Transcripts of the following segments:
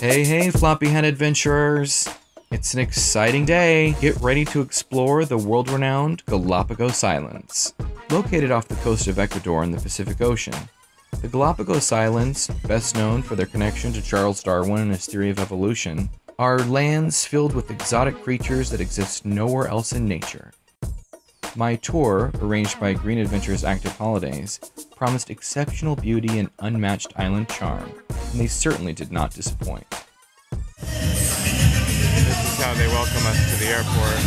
Hey, floppy-hat adventurers! It's an exciting day! Get ready to explore the world-renowned Galapagos Islands. Located off the coast of Ecuador in the Pacific Ocean, the Galapagos Islands, best known for their connection to Charles Darwin and his theory of evolution, are lands filled with exotic creatures that exist nowhere else in nature. My tour, arranged by Green Adventures Active Holidays, promised exceptional beauty and unmatched island charm, and they certainly did not disappoint. This is how they welcome us to the airport.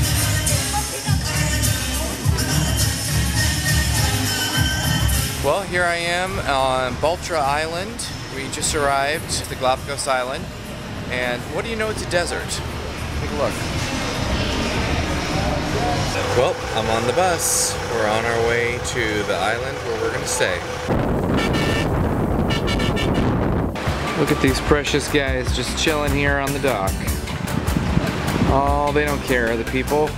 Well, here I am on Baltra Island. We just arrived at the Galapagos Island, and what do you know, it's a desert. Take a look. Well, I'm on the bus. We're on our way to the island where we're gonna stay. Look at these precious guys just chilling here on the dock. Oh, they don't care, the people.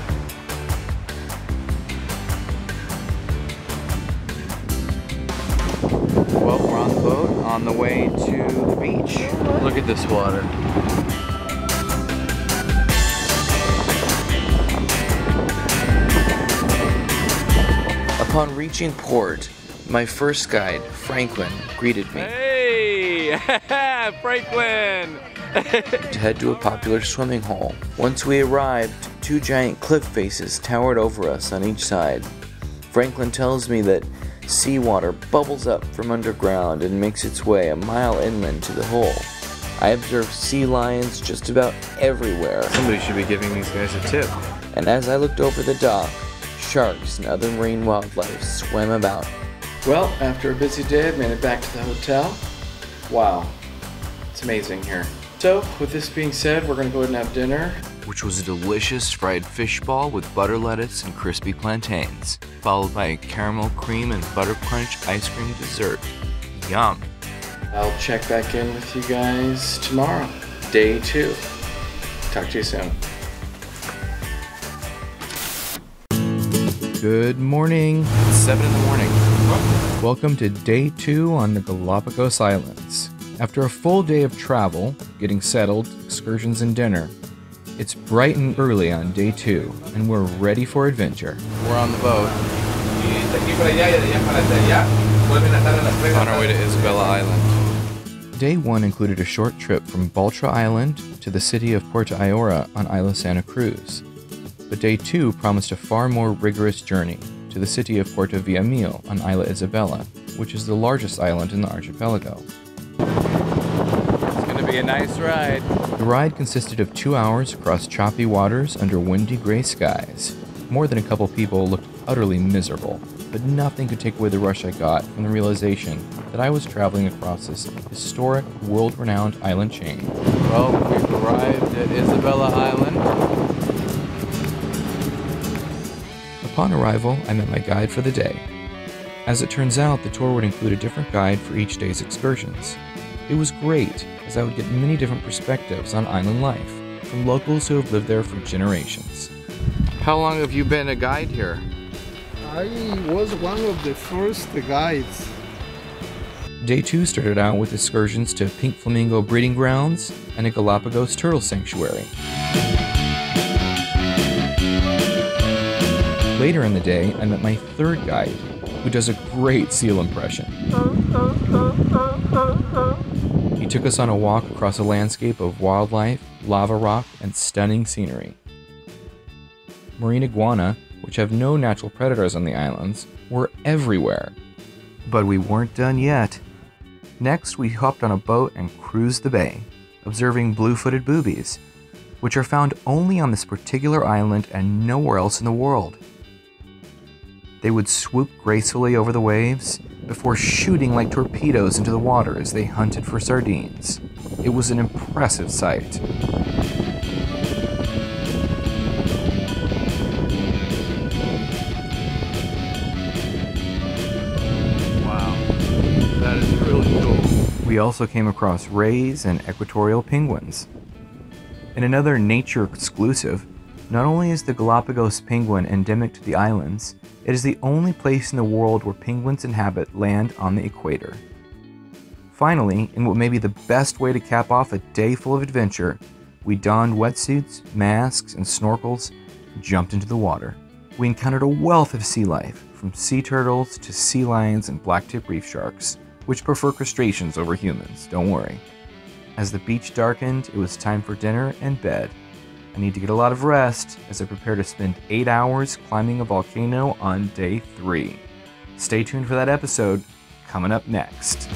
On the way to the beach. Look at this water. Upon reaching port, my first guide, Franklin, greeted me. Hey! Franklin! To head to a popular swimming hole. Once we arrived, two giant cliff faces towered over us on each side. Franklin tells me that seawater bubbles up from underground and makes its way a mile inland to the hole. I observed sea lions just about everywhere. Somebody should be giving these guys a tip. And as I looked over the dock, sharks and other marine wildlife swam about. Well, after a busy day, I made it back to the hotel. Wow, it's amazing here. So, with this being said, we're gonna go ahead and have dinner, which was a delicious fried fish ball with butter lettuce and crispy plantains, followed by a caramel cream and butter crunch ice cream dessert. Yum! I'll check back in with you guys tomorrow, day 2. Talk to you soon. Good morning. It's 7 in the morning. Welcome to day 2 on the Galapagos Islands. After a full day of travel, getting settled, excursions and dinner, it's bright and early on day 2, and we're ready for adventure. We're on the boat. On our way to Isabela Island. Day 1 included a short trip from Baltra Island to the city of Puerto Ayora on Isla Santa Cruz. But day 2 promised a far more rigorous journey to the city of Puerto Villamil on Isla Isabela, which is the largest island in the archipelago. Be a nice ride. The ride consisted of 2 hours across choppy waters under windy gray skies. More than a couple people looked utterly miserable, but nothing could take away the rush I got from the realization that I was traveling across this historic, world-renowned island chain. Well, we've arrived at Isabela Island. Upon arrival, I met my guide for the day. As it turns out, the tour would include a different guide for each day's excursions. It was great, as I would get many different perspectives on island life, from locals who have lived there for generations. How long have you been a guide here? I was one of the first guides. Day 2 started out with excursions to pink flamingo breeding grounds and a Galapagos turtle sanctuary. Later in the day, I met my third guide, who does a great seal impression. He took us on a walk across a landscape of wildlife, lava rock, and stunning scenery. Marine iguana, which have no natural predators on the islands, were everywhere. But we weren't done yet. Next, we hopped on a boat and cruised the bay, observing blue-footed boobies, which are found only on this particular island and nowhere else in the world. They would swoop gracefully over the waves before shooting like torpedoes into the water as they hunted for sardines. It was an impressive sight. Wow, that is really cool. We also came across rays and equatorial penguins. In another nature exclusive, not only is the Galapagos penguin endemic to the islands, it is the only place in the world where penguins inhabit land on the equator. Finally, in what may be the best way to cap off a day full of adventure, we donned wetsuits, masks, and snorkels, and jumped into the water. We encountered a wealth of sea life, from sea turtles to sea lions and blacktip reef sharks, which prefer crustaceans over humans, don't worry. As the beach darkened, it was time for dinner and bed. I need to get a lot of rest as I prepare to spend 8 hours climbing a volcano on day 3. Stay tuned for that episode coming up next.